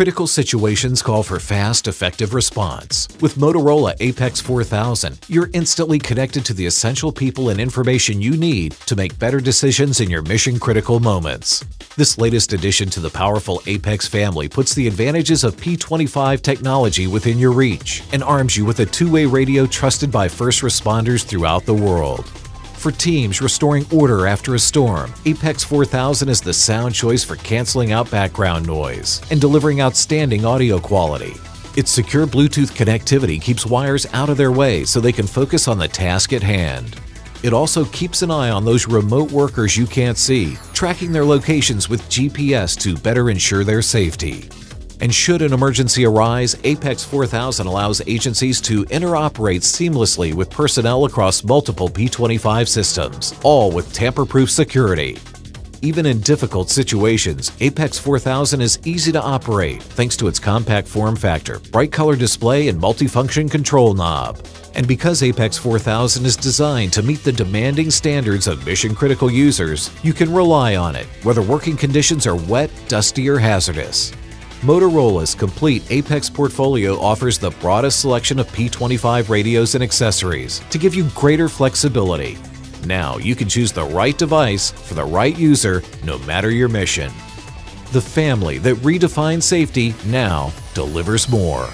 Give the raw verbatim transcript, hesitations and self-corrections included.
Critical situations call for fast, effective response. With Motorola A P X four thousand, you're instantly connected to the essential people and information you need to make better decisions in your mission-critical moments. This latest addition to the powerful A P X family puts the advantages of P twenty-five technology within your reach and arms you with a two-way radio trusted by first responders throughout the world. For teams restoring order after a storm, A P X four thousand is the sound choice for canceling out background noise and delivering outstanding audio quality. Its secure Bluetooth connectivity keeps wires out of their way so they can focus on the task at hand. It also keeps an eye on those remote workers you can't see, tracking their locations with G P S to better ensure their safety. And should an emergency arise, A P X four thousand allows agencies to interoperate seamlessly with personnel across multiple P twenty-five systems, all with tamper-proof security. Even in difficult situations, A P X four thousand is easy to operate thanks to its compact form factor, bright color display, and multifunction control knob. And because A P X four thousand is designed to meet the demanding standards of mission-critical users, you can rely on it, whether working conditions are wet, dusty, or hazardous. Motorola's complete A P X portfolio offers the broadest selection of P twenty-five radios and accessories to give you greater flexibility. Now you can choose the right device for the right user, no matter your mission. The family that redefines safety now delivers more.